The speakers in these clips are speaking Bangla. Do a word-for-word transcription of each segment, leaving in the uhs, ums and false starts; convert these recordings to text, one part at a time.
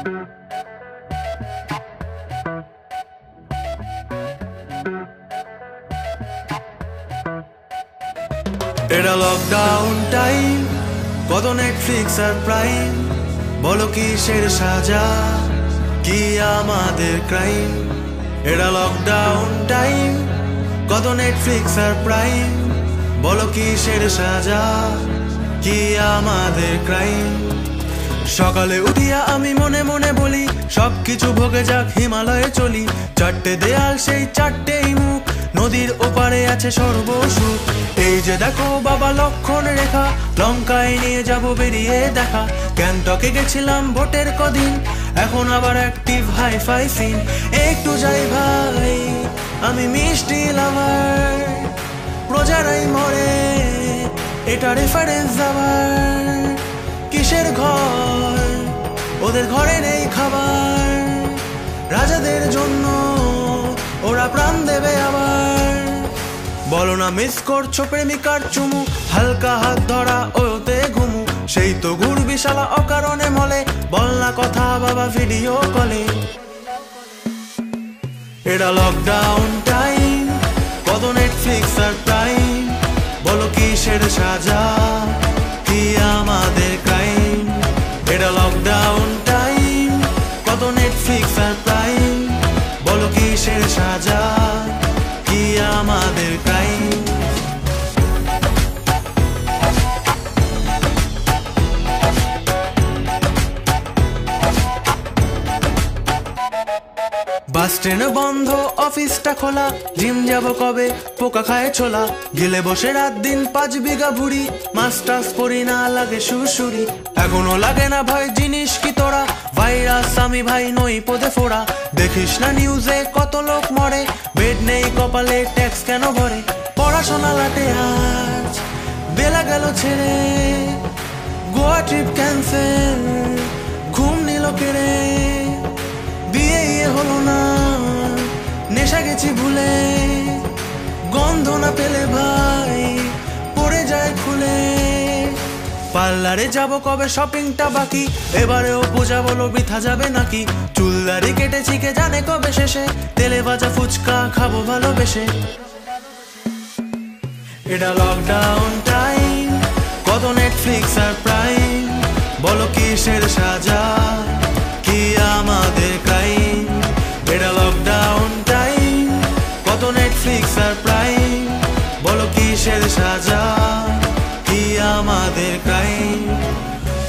এটা লকডাউন টাইম, কত নেটফ্লিক্স আর প্রাইম, বলো কিসের সাজা, কি আমাদের ক্রাইম। এটা লকডাউন টাইম, কত নেটফ্লিক্স আর প্রাইম, বলো কিসের সাজা, কি আমাদের ক্রাইম। সকালে উঠিয়া আমি মনে মনে বলি, সবকিছু ভোগে যাক হিমালয়ে চলি। চারটে দেয়াল সেই চারটেই মুখ, নদীর ওপারে আছে সর্বসুখ। এই যে দেখো বাবা লক্ষণ রেখা, লঙ্কায় নিয়ে যাবো বেরিয়ে দেখা। গ্যাংটকে গেছিলাম ভোটের কদিন, এখন আবার অ্যাক্টিভ হাই ফাই সিন। একটু যাই ভাই আমি মিষ্টি লাভার, প্রজারাই মরে এটা রেফারেন্স আবার। কিসের ঘর, ওদের ঘরে নেই খাবার, রাজাদের জন্য ওরা প্রাণ দেবে আবার। বলো না মিস করছো প্রেমিকার চুমু, হালকা হাত ধরা ওতে ঘুমু, সেই তো ঘুরবি শালা অকারণে মলে, বল না কথা বাবা ভিডিও কলে। এটা লকডাউন টাইম, কত নেটফ্লিক্স আর টাইম, বলো কিসের সাজা, কি আমাদের ক্রাইম। এটা লকডাউন টাইম, কত নেটফ্লিক্স আর টাইম, বলো কিসের সাজা, কি আমাদের ক্রাইম। বাস ট্রেন বন্ধ, অফিসটা খোলা, জিম যাবো কবে, পোকা খায় ছোলা। গেলে বসে রাত দিন পাঁচ বিঘা ভুড়ি, মাস্টার্স পরি না লাগে সুরসুরি। এখনো লাগে না ভাই জিনিস কি তোরা, ভাইরাস আমি ভাই নই পদে ফোড়া। দেখিস না নিউজে কত লোক মরে, বেড নেই কপালে ট্যাক্স কেন ভরে। পড়াশোনা লাটে আজ বেলা গেল ছেড়ে, গোয়া ট্রিপ ক্যান্সেল, ঘুম নিল কেড়ে। বিয়ে হলো না, নেশা গেছি ভুলে, গন্ধ না পেলে ভাই পড়ে যায় খুলে। পার্লারে যাবো কবে, শপিংটা বাকি, এবারেও পূজা বলো বৃথা যাবে নাকি। চুলদারি কেটেছি কে জানে কবে শেষে, তেলে ভাজা ফুচকা খাবো ভালোবেসে। এটা লকডাউন টাইম, কত নেটফ্লিক্স আর প্রাইম, বলো কিসের সাজা, কি আমাদের ক্রাইম। এটা লকডাউন টাইম, কত নেটফ্লিক্স আর প্রাইম, বলো কিসের সাজা, কি আমাদের ক্রাইম।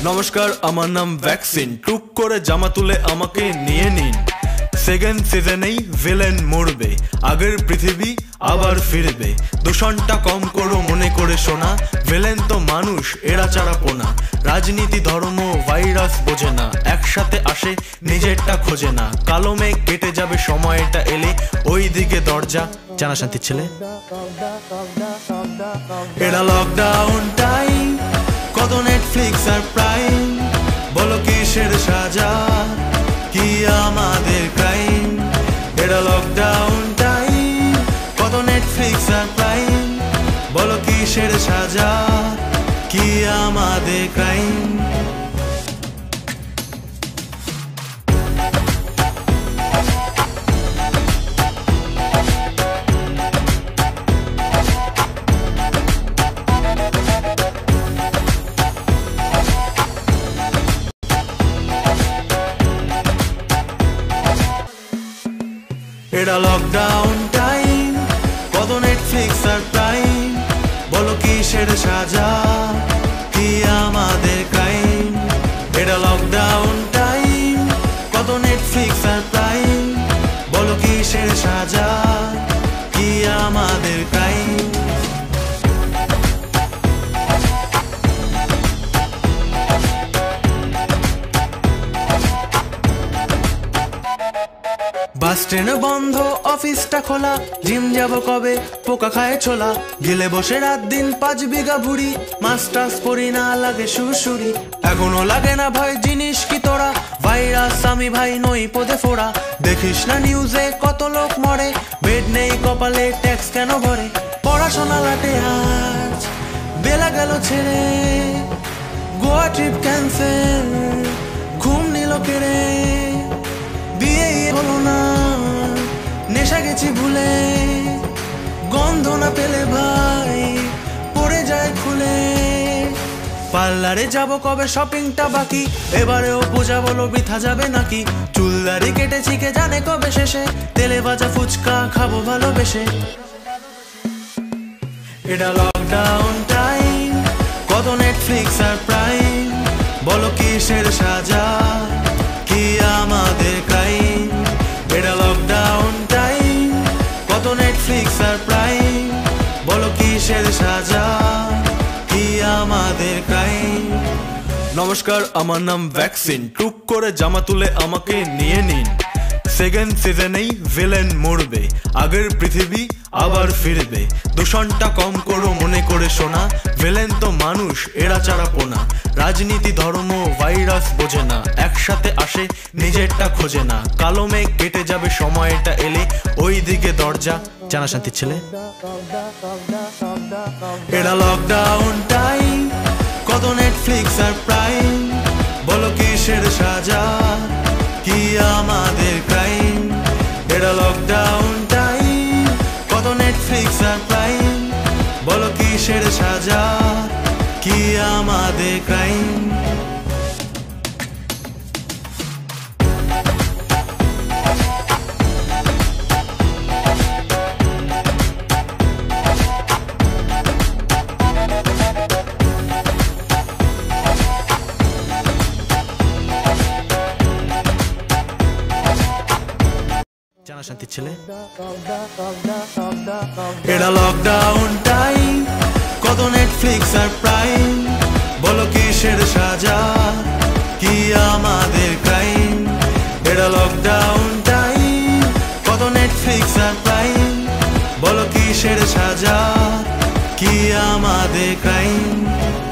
নমস্কার, আমার নাম ভ্যাকসিন, টুক করে জামা তুলে আমাকে নিয়ে নিন। সেকেন্ড সিজনেই ভিলেন মরবে, আগের পৃথিবী আবার ফিরবে। দূষণটা কম করো মনে করে শোনা, ভিলেন তো মানুষ এরা ছাড়া পোনা। রাজনীতি ধর্ম ভাইরাস বোঝে না, একসাথে আসে নিজেরটা খোঁজে না। কালো মেঘ কেটে যাবে সময়টা এলে, ওই দিকে দরজা জানা শান্তির ছেলে। এটা লকডাউন টাইম, কত নেটফ্লিক্স আর প্রাইম, বলো কিসের সাজা, কি আমাদের ক্রাইম। এটা লকডাউন টাইম, কত নেটফ্লিক্স আর প্রাইম, বলো কিসের সাজা, কি আমাদের ক্রাইম। এটা লকডাউন টাইম, কত নেটফ্লিক্স আর টাইম, বলো কিসের সাজা, কি আমাদের ক্রাইম। এটা লকডাউন টাইম, কত নেটফ্লিক্স আর টাইম, বলো কিসের সাজা, কি আমাদের ক্রাইম। বাস ট্রেন বন্ধ, অফিসটা খোলা, জিম যাবো কবে, পোকা খায় ছোলা। গেলে বসে রাত দিন পাঁচ বিঘা ভুড়ি, মাস্টার্স পরি না লাগে সুরসুরি। এখনো লাগে না ভাই জিনিস কি তোরা, ভাইরাস আমি ভাই নই পদে ফোড়া। দেখিস না নিউজে কত লোক মরে, বেড নেই কপালে ট্যাক্স কেন ভরে। পড়াশোনা লাটে আজ বেলা গেল ছেড়ে, গোয়া ট্রিপ ক্যান্সেল, ঘুম নিল কেড়ে। পেলে ভাই পড়ে যায় খুলে। পার্লারে যাবো কবে শপিংটা বাকি, এবারেও বোঝা বলো বৃথা যাবে নাকি। চুলদারি কেটেছি কে জানে কবে শেষে, তেলে ভাজা ফুচকা খাবো ভালোবেসে। এটা লকডাউন টাইম, কত নেটফ্লিক্স আর প্রাইম, বলো কিসের সাজা কি আমাদের ক্রাইম। এটা লকডাউন টাইম, কত নেটফ্লিক্স আর প্রাইম, বলো কিসের সাজা কি আমাদের ক্রাইম। নমস্কার, আমার নাম ভ্যাকসিন, টুক করে জামা তুলে আমাকে নিয়ে নিন। সেকেন্ড সিজনেই ভিলেন মরবে, আগের পৃথিবী আবার ফিরবে। দূষণটা কম করো মনে করে শোনা, ভিলেন তো মানুষ এরা ছাড়া পোনা। রাজনীতি ধর্ম ভাইরাস বোঝে না, একসাথে আসে নিজেরটা খোঁজে না। কালো মেঘ কেটে যাবে সময়টা এলে, ওই দিকে দরজা জানা শান্তির ছেলে। এরা লকডাউন টাইম, কত নেটফ্লিক্স আর প্রাইম, বলো কিসের সাজা কি আমাদের ক্রাইম। এটা লকডাউন টাইম, কত নেটফ্লিক্স আর প্রাইম, বলো কিসের সাজা কি আমাদের ক্রাইম। এটা লকডাউন টাইম, কত নেটফ্লিক্স আর প্রাইম, বলো কিসের সাজা কি আমাদের ক্রাইম। এটা লকডাউন টাইম, কত নেটফ্লিক্স আর প্রাইম, বলো কিসের সাজা কি আমাদের ক্রাইম।